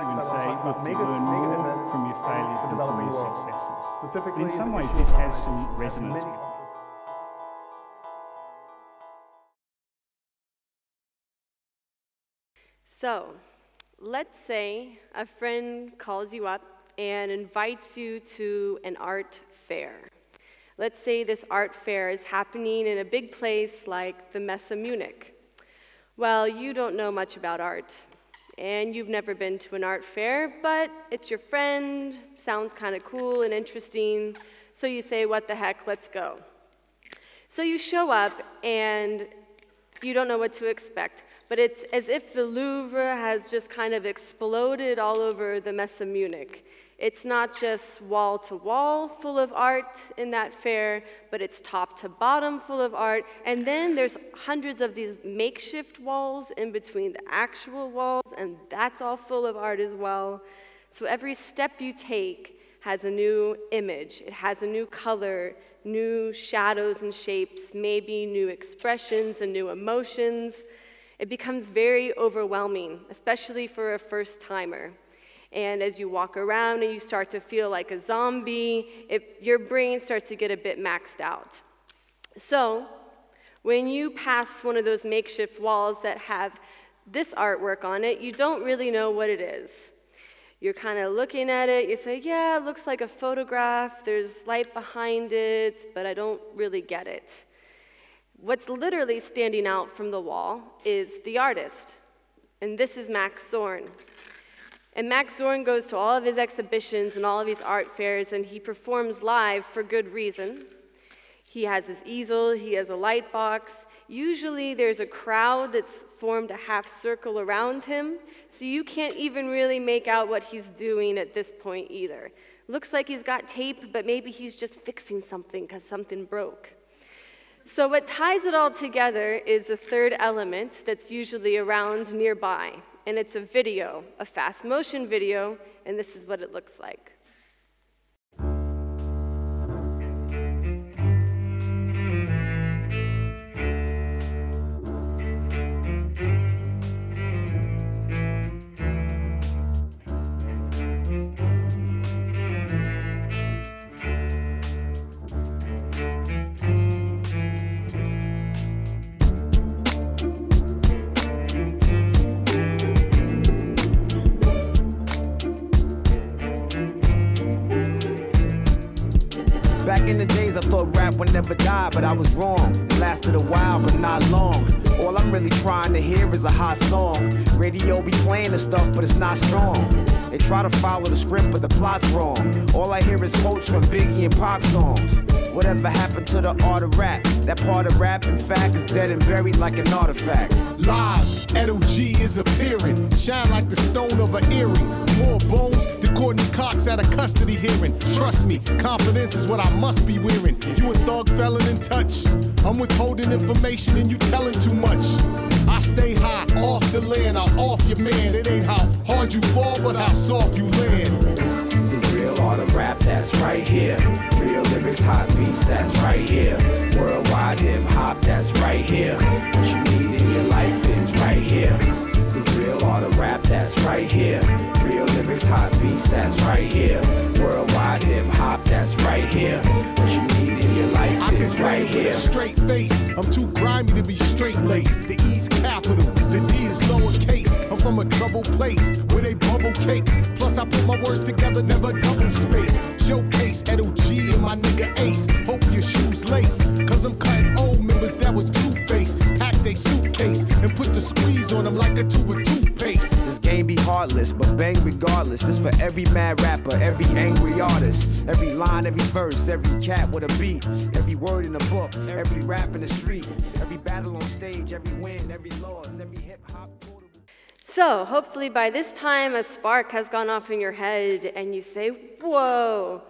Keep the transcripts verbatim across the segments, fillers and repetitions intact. You would say you mega, learn mega more from your failures than from your successes. Specifically, in some ways, this has some resonance with it. So, let's say a friend calls you up and invites you to an art fair. Let's say this art fair is happening in a big place like the Messe Munich. Well, you don't know much about art, and you've never been to an art fair, but it's your friend, sounds kind of cool and interesting, so you say, what the heck, let's go. So you show up, and you don't know what to expect. But it's as if the Louvre has just kind of exploded all over the Messe Munich. It's not just wall-to-wall full of art in that fair, but it's top-to-bottom full of art. And then there's hundreds of these makeshift walls in between the actual walls, and that's all full of art as well. So every step you take has a new image. It has a new color, new shadows and shapes, maybe new expressions and new emotions. It becomes very overwhelming, especially for a first-timer. And as you walk around and you start to feel like a zombie, it, your brain starts to get a bit maxed out. So when you pass one of those makeshift walls that have this artwork on it, you don't really know what it is. You're kind of looking at it, you say, yeah, it looks like a photograph, there's light behind it, but I don't really get it. What's literally standing out from the wall is the artist, and this is Max Zorn. And Max Zorn goes to all of his exhibitions and all of his art fairs, and he performs live for good reason. He has his easel, he has a light box. Usually there's a crowd that's formed a half circle around him, so you can't even really make out what he's doing at this point either. Looks like he's got tape, but maybe he's just fixing something because something broke. So what ties it all together is a third element that's usually around nearby, and it's a video, a fast motion video, and this is what it looks like. Would never die, but I was wrong. It lasted a while, but not long. All I'm really trying to hear is a hot song. Radio be playing the stuff, but it's not strong. They try to follow the script, but the plot's wrong. All I hear is quotes from Biggie and pop songs. Whatever happened to the art of rap? That part of rap, in fact, is dead and buried like an artifact. Live, Edo G is appearing. Shine like the stone of an earring. More bones than Courtney Cox at a custody hearing. Trust me, confidence is what I must be wearing. You a thug felon in touch. I'm withholding information and you telling too much. I stay high, off the land, I'm off your man. It ain't how hard you fall, but how soft you land. The rap that's right here, real lyrics, hot beats that's right here, worldwide hip hop that's right here, what you need in your life is right here. The real art of rap that's right here, real lyrics, hot beats that's right here, worldwide hip hop that's right here, what you need in your life I is right here. Straight face, I'm too grimy to be straight laced. The E's capital, the D is lowercase. I'm from a troubled place where they bubble cakes. Plus I put my words together, never double space. Showcase Edo G and my nigga Ace. Hope your shoes lace, cause I'm cutting old members that was two-faced. Pack they suitcase and put the squeeze on them like a tube of toothpaste. This game be heartless, but bang regardless. This for every mad rapper, every angry artist. Every line, every verse, every cat with a beat. Every word in the book, every rap in the street. Every battle on stage, every win, every loss, every hip-hop. So, hopefully by this time a spark has gone off in your head and you say, whoa,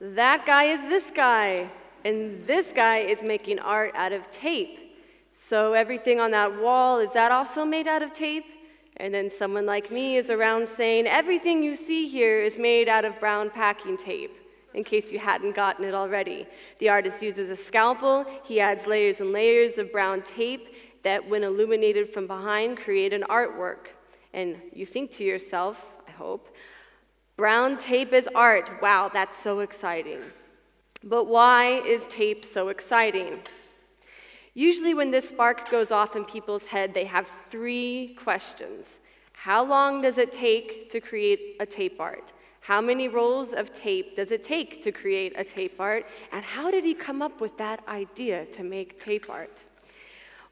that guy is this guy, and this guy is making art out of tape. So everything on that wall, is that also made out of tape? And then someone like me is around saying, everything you see here is made out of brown packing tape, in case you hadn't gotten it already. The artist uses a scalpel, he adds layers and layers of brown tape that when illuminated from behind create an artwork. And you think to yourself, I hope. Brown tape is art. Wow, that's so exciting. But why is tape so exciting? Usually when this spark goes off in people's head, they have three questions. How long does it take to create a tape art? How many rolls of tape does it take to create a tape art? And how did he come up with that idea to make tape art?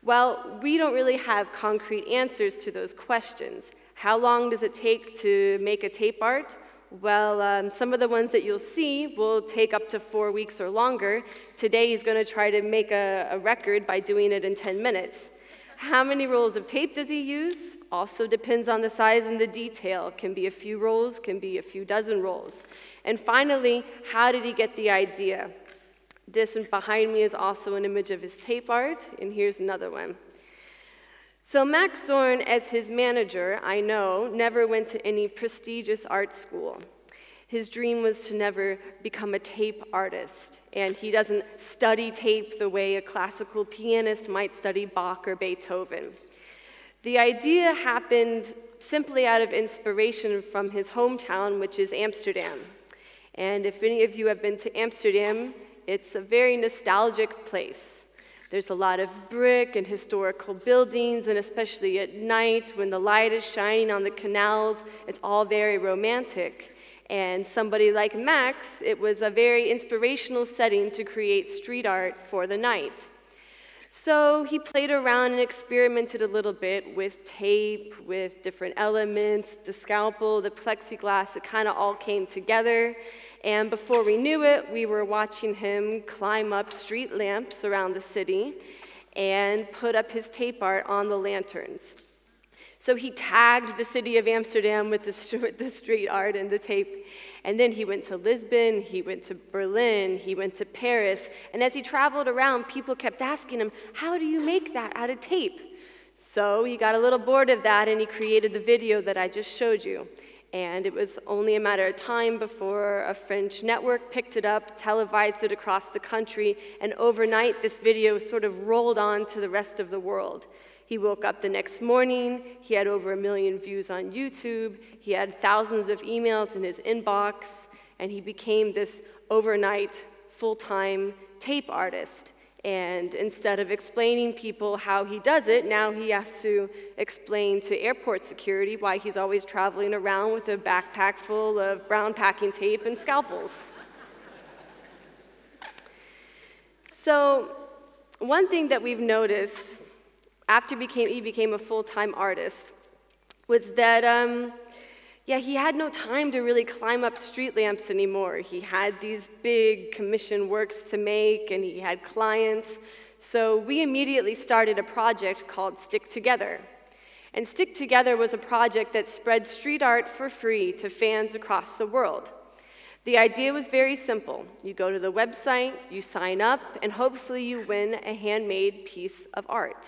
Well, we don't really have concrete answers to those questions. How long does it take to make a tape art? Well, um, some of the ones that you'll see will take up to four weeks or longer. Today he's going to try to make a, a record by doing it in ten minutes. How many rolls of tape does he use? Also depends on the size and the detail. Can be a few rolls, can be a few dozen rolls. And finally, how did he get the idea? This behind me is also an image of his tape art, and here's another one. So Max Zorn, as his manager, I know, never went to any prestigious art school. His dream was to never become a tape artist, and he doesn't study tape the way a classical pianist might study Bach or Beethoven. The idea happened simply out of inspiration from his hometown, which is Amsterdam. And if any of you have been to Amsterdam, it's a very nostalgic place. There's a lot of brick and historical buildings, and especially at night when the light is shining on the canals, it's all very romantic. And somebody like Max, it was a very inspirational setting to create street art for the night. So he played around and experimented a little bit with tape, with different elements, the scalpel, the plexiglass, it kind of all came together. And before we knew it, we were watching him climb up street lamps around the city and put up his tape art on the lanterns. So he tagged the city of Amsterdam with the, the street art and the tape. And then he went to Lisbon, he went to Berlin, he went to Paris. And as he traveled around, people kept asking him, how do you make that out of tape? So he got a little bored of that and he created the video that I just showed you. And it was only a matter of time before a French network picked it up, televised it across the country, and overnight this video sort of rolled on to the rest of the world. He woke up the next morning, he had over a million views on YouTube, he had thousands of emails in his inbox, and he became this overnight, full-time tape artist. And instead of explaining people how he does it, now he has to explain to airport security why he's always traveling around with a backpack full of brown packing tape and scalpels. So, one thing that we've noticed after became, he became a full-time artist was that, um, yeah, he had no time to really climb up street lamps anymore. He had these big commission works to make, and he had clients. So we immediately started a project called Stick Together. And Stick Together was a project that spread street art for free to fans across the world. The idea was very simple. You go to the website, you sign up, and hopefully you win a handmade piece of art.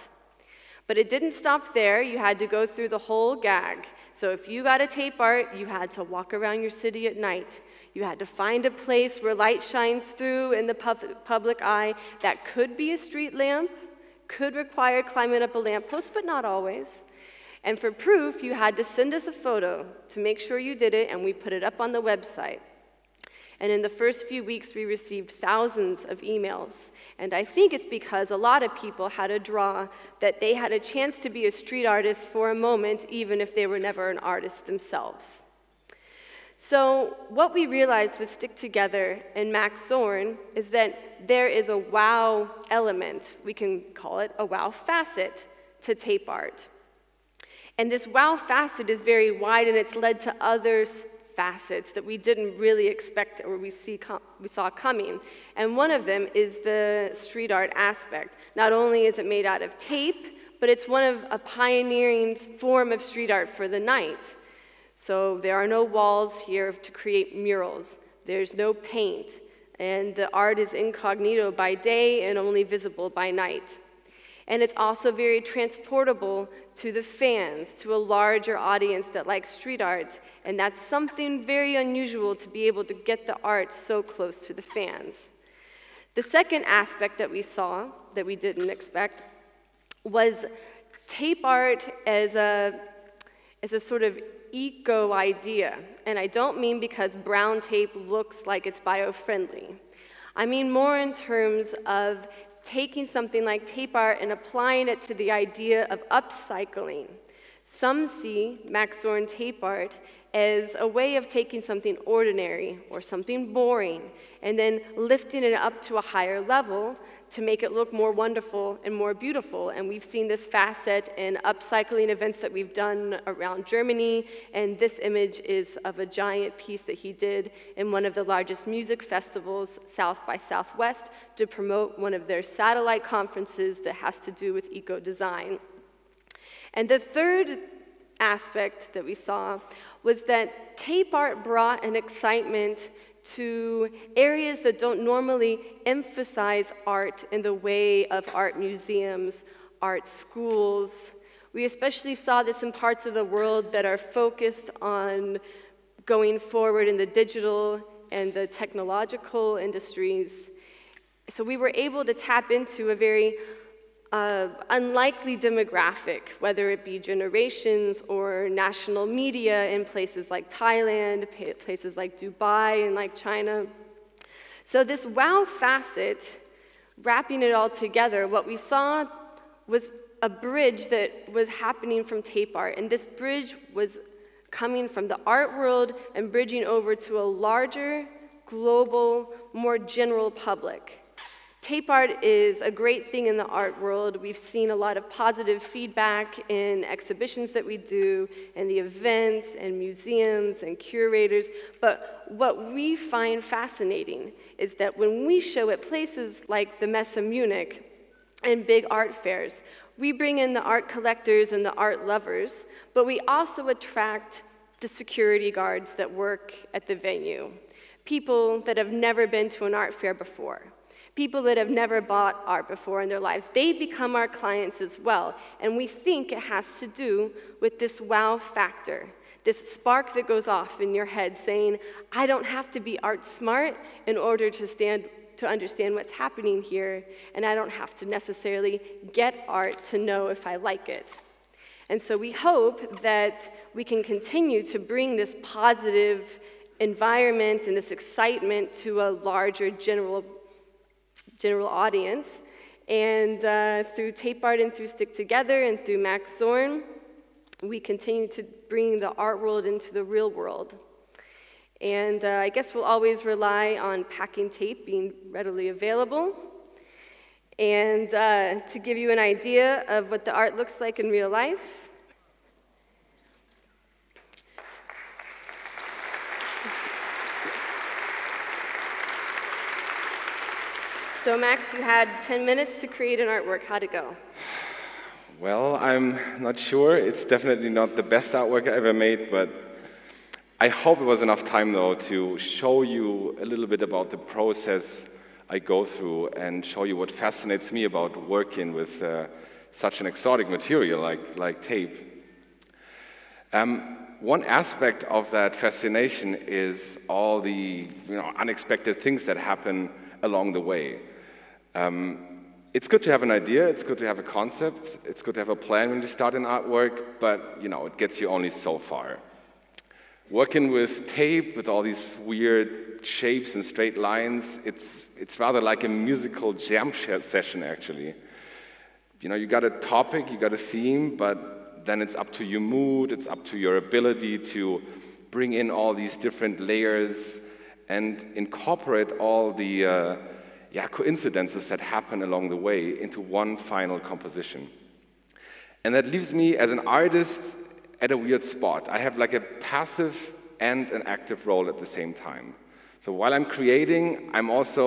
But it didn't stop there. You had to go through the whole gag. So if you got a tape art, you had to walk around your city at night. You had to find a place where light shines through in the pub public eye. That could be a street lamp, could require climbing up a lamppost, but not always. And for proof, you had to send us a photo to make sure you did it, and we put it up on the website. And in the first few weeks, we received thousands of emails. And I think it's because a lot of people had a draw that they had a chance to be a street artist for a moment, even if they were never an artist themselves. So what we realized with Stick Together and Max Zorn is that there is a wow element. We can call it a wow facet to tape art. And this wow facet is very wide, and it's led to others facets that we didn't really expect or we, see com we saw coming. And one of them is the street art aspect. Not only is it made out of tape, but it's one of a pioneering form of street art for the night. So there are no walls here to create murals. There's no paint. And the art is incognito by day and only visible by night. And it's also very transportable to the fans, to a larger audience that likes street art. And that's something very unusual to be able to get the art so close to the fans. The second aspect that we saw, that we didn't expect, was tape art as a, as a sort of eco idea, and I don't mean because brown tape looks like it's bio-friendly. I mean more in terms of taking something like tape art and applying it to the idea of upcycling. Some see Max Zorn tape art as a way of taking something ordinary or something boring and then lifting it up to a higher level to make it look more wonderful and more beautiful. And we've seen this facet in upcycling events that we've done around Germany, and this image is of a giant piece that he did in one of the largest music festivals, South by Southwest, to promote one of their satellite conferences that has to do with eco-design. And the third aspect that we saw was that tape art brought an excitement to areas that don't normally emphasize art in the way of art museums, art schools. We especially saw this in parts of the world that are focused on going forward in the digital and the technological industries. So we were able to tap into a very Uh, unlikely demographic, whether it be generations or national media in places like Thailand, places like Dubai and like China. So this wow facet, wrapping it all together, what we saw was a bridge that was happening from tape art, and this bridge was coming from the art world and bridging over to a larger, global, more general public. Tape art is a great thing in the art world. We've seen a lot of positive feedback in exhibitions that we do, and the events, and museums, and curators. But what we find fascinating is that when we show at places like the Messe Munich and big art fairs, we bring in the art collectors and the art lovers, but we also attract the security guards that work at the venue, people that have never been to an art fair before. People that have never bought art before in their lives. They become our clients as well, and we think it has to do with this wow factor, this spark that goes off in your head saying, I don't have to be art smart in order to, stand, to understand what's happening here, and I don't have to necessarily get art to know if I like it. And so we hope that we can continue to bring this positive environment and this excitement to a larger general general audience, and uh, through tape art and through Stick Together and through Max Zorn, we continue to bring the art world into the real world. And uh, I guess we'll always rely on packing tape being readily available. And uh, to give you an idea of what the art looks like in real life, so Max, you had ten minutes to create an artwork. How'd it go? Well, I'm not sure. It's definitely not the best artwork I ever made, but I hope it was enough time, though, to show you a little bit about the process I go through and show you what fascinates me about working with uh, such an exotic material like, like tape. Um, One aspect of that fascination is all the you know, unexpected things that happen along the way. Um, it's good to have an idea, it's good to have a concept, it's good to have a plan when you start an artwork, but you know, it gets you only so far. Working with tape, with all these weird shapes and straight lines, it's, it's rather like a musical jam session, actually. You know, you got a topic, you got a theme, but then it's up to your mood, it's up to your ability to bring in all these different layers and incorporate all the uh, yeah, coincidences that happen along the way into one final composition. And that leaves me, as an artist, at a weird spot. I have like a passive and an active role at the same time. So while I'm creating, I'm also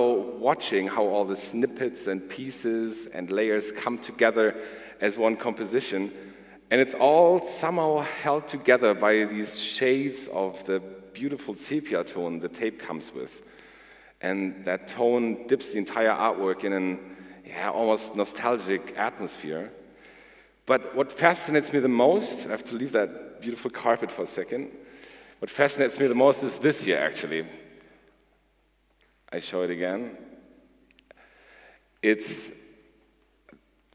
watching how all the snippets and pieces and layers come together as one composition. And it's all somehow held together by these shades of the beautiful sepia tone the tape comes with. And that tone dips the entire artwork in an yeah, almost nostalgic atmosphere. But what fascinates me the most, I have to leave that beautiful carpet for a second, what fascinates me the most is this here, actually. I show it again. It's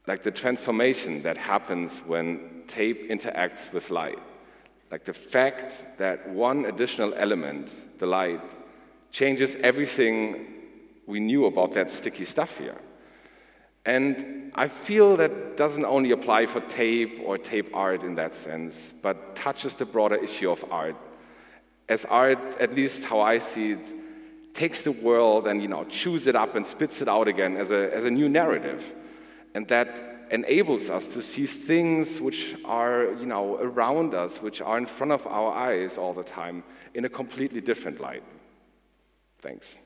like the transformation that happens when tape interacts with light. Like the fact that one additional element, the light, changes everything we knew about that sticky stuff here. And I feel that doesn't only apply for tape or tape art in that sense, but touches the broader issue of art. As art, at least how I see it, takes the world and, you know, chews it up and spits it out again as a, as a new narrative. And that enables us to see things which are, you know, around us, which are in front of our eyes all the time, in a completely different light. Thanks.